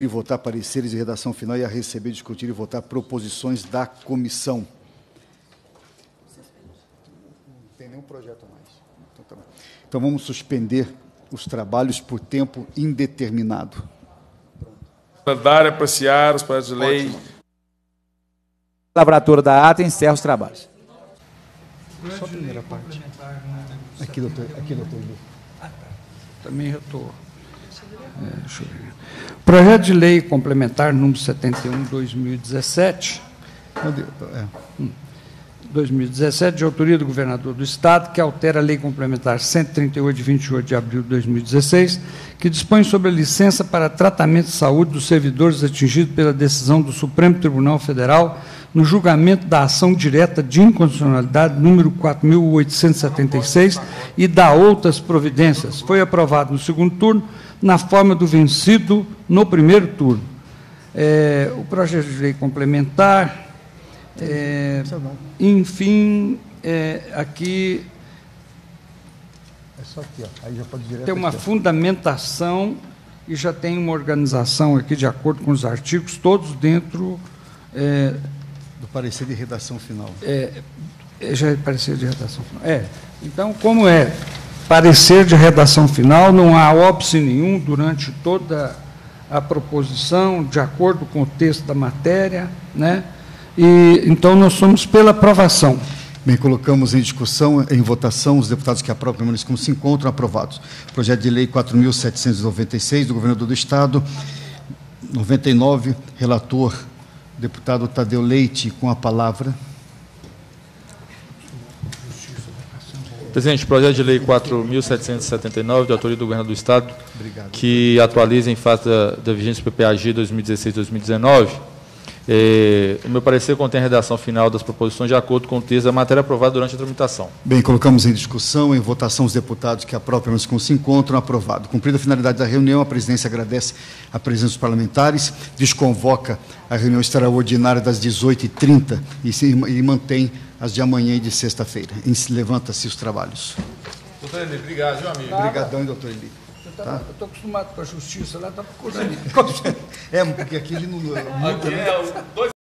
e votar pareceres de redação final e a receber, discutir e votar proposições da comissão. Não tem nenhum projeto mais. Então, tá bom. Então vamos suspender os trabalhos por tempo indeterminado. Dar e apreciar os projetos de lei. Ótimo. A lavratura da ata encerra os trabalhos. Só a primeira parte. Aqui, doutor. Também eu estou... deixa eu ver. Projeto de lei complementar número 71/2017. Meu Deus, 2017, de autoria do governador do Estado, que altera a lei complementar 138, de 28 de abril de 2016, que dispõe sobre a licença para tratamento de saúde dos servidores atingidos pela decisão do Supremo Tribunal Federal no julgamento da ação direta de inconstitucionalidade número 4.876 e da outras providências. Foi aprovado no segundo turno, na forma do vencido no primeiro turno. O projeto de lei complementar... enfim, aqui, só aqui, ó. Aí já pode direto tem uma aqui, fundamentação e já tem uma organização aqui de acordo com os artigos, todos dentro do parecer de redação final. Já é parecer de redação final. Então, como é parecer de redação final, não há óbice nenhum durante toda a proposição, de acordo com o texto da matéria, né? E, então, nós somos pela aprovação. Bem, colocamos em discussão, em votação, os deputados que aprovam permaneçam como se encontram aprovados. Projeto de Lei 4.796, do Governador do Estado, 99, relator, deputado Tadeu Leite, com a palavra. Presidente, projeto de lei 4.779, de autoria do Governador do Estado, que atualiza em face da vigência do PPAG 2016-2019, o meu parecer contém a redação final das proposições de acordo com o texto da matéria aprovada durante a tramitação. Bem, colocamos em discussão, em votação, os deputados que aprovam como se encontram, aprovado. Cumprida a finalidade da reunião, a presidência agradece a presença dos parlamentares, desconvoca a reunião extraordinária das 18h30 e mantém as de amanhã e de sexta-feira. Levanta-se os trabalhos. Doutor Eli, obrigado, meu amigo. Obrigadão, doutor Eli. Tá. Eu estou acostumado com a justiça, lá está procurando. Porque aqui ele não...